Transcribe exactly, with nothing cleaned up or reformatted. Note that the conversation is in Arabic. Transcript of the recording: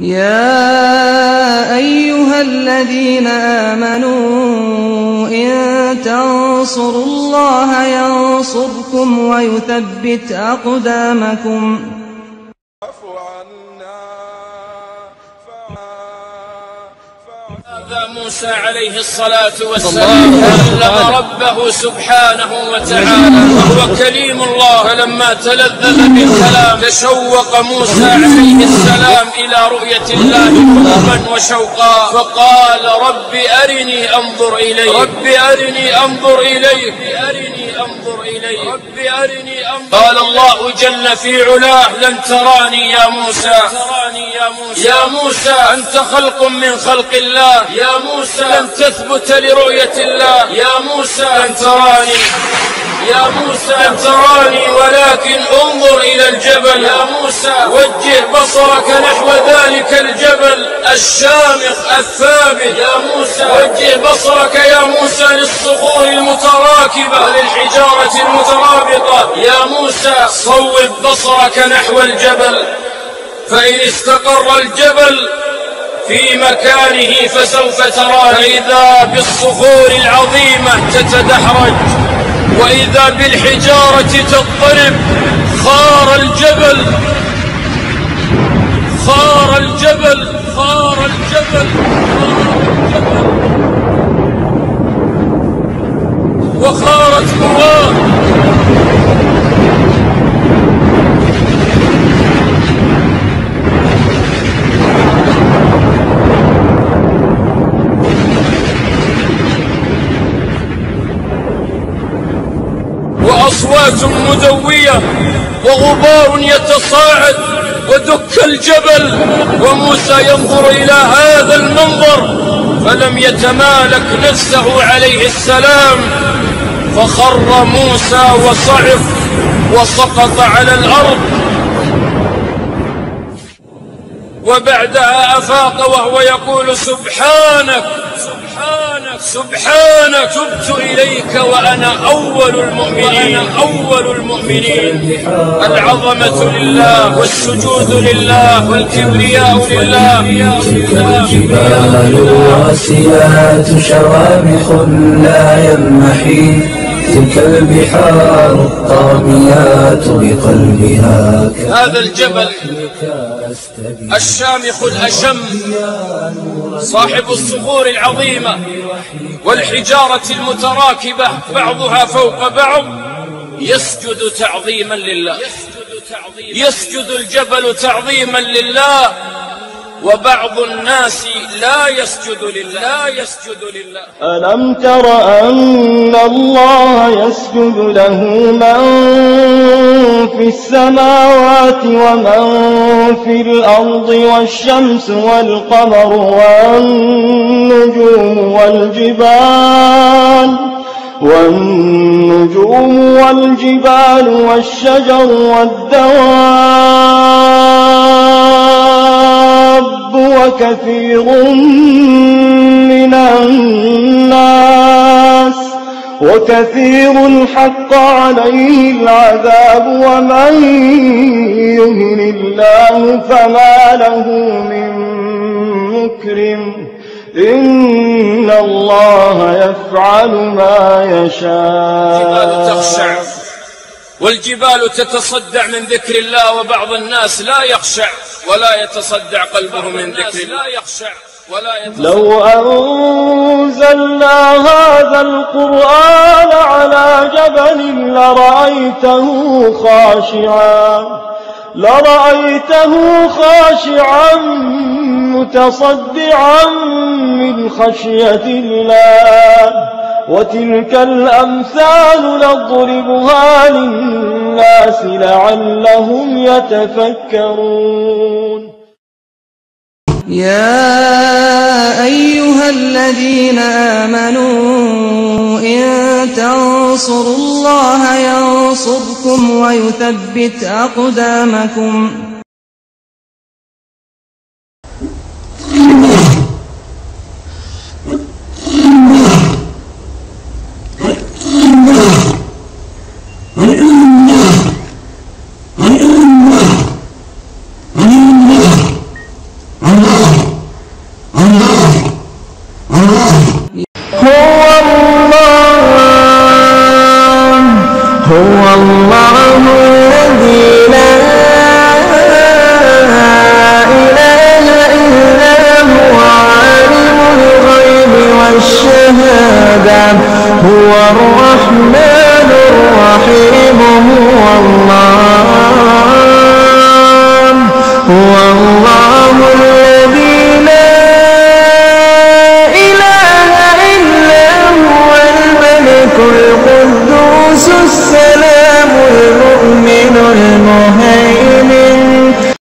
يا أيها الذين آمنوا إن تنصروا الله ينصركم ويثبت أقدامكم. موسى عليه الصلاة والسلام كلم ربه سبحانه وتعالى وهو كليم الله، فلما تلذذ بالكلام تشوق موسى عليه السلام إلى رؤية الله حبا وشوقا، فقال رب أرني أنظر إليك، رب أرني أنظر إليك، أرني أنظر إليك، رب أرني أنظر. قال الله جل في علاه لن تراني يا موسى، يا موسى أنت خلق من خلق الله، يا موسى لن تثبت لرؤية الله، يا موسى لن تراني، يا موسى لن تراني ولكن انظر إلى الجبل، يا موسى وجه بصرك نحو ذلك الجبل الشامخ الثابت، يا موسى وجه بصرك يا موسى للصخور المتراكبة وللحجارة المترابطة، يا موسى صوب بصرك نحو الجبل، فإن استقر الجبل في مكانه فسوف تراه، فإذا بالصخور العظيمة تتدحرج وإذا بالحجارة تضطرب، خار الجبل خار الجبل خار الجبل وخارت مراه، أصوات مدوية وغبار يتصاعد ودك الجبل، وموسى ينظر إلى هذا المنظر فلم يتمالك نفسه عليه السلام، فخر موسى وصعق وسقط على الأرض، وبعدها أفاق وهو يقول سبحانك سبحانك سبحانك تبت إليك وأنا أول المؤمنين، أول المؤمنين. العظمة لله والسجود لله والكبرياء لله. الجبال الواسعات شوامخ لا ينمحي، تلك البحار الطاميات بقلبها، هذا الجبل الشامخ الأشم صاحب الصخور العظيمة والحجارة المتراكبة بعضها فوق بعض، يسجد تعظيما لله، يسجد الجبل تعظيما لله، وبعض الناس لا يسجد لله، لا يسجد لله. ألم تر أن الله يسجد له من في السماوات ومن في الأرض والشمس والقمر والنجوم والجبال والنجوم والجبال والشجر والدواب وكثير من الناس، وكثير حق عليه العذاب، ومن يهن الله فما له من مكرم، إن الله يفعل ما يشاء. الجبال تخشع والجبال تتصدع من ذكر الله، وبعض الناس لا يخشع ولا يتصدع قلبه من ذكر الله، لا يخشع ولا يتصدع. لو أنزلنا هذا القرآن على جبل لرأيته خاشعا لرأيته خاشعا متصدعا من خشية الله، وتلك الأمثال نضربها للناس لعلهم يتفكرون. يا أيها الذين آمنوا إن تنصروا الله ينصركم ويثبت أقدامكم. الله الله هو الله هو الله الذي لا إله إلا هو عالم الغيب والشهادة هو الرحمن الرحيم هو الله هو الله الذي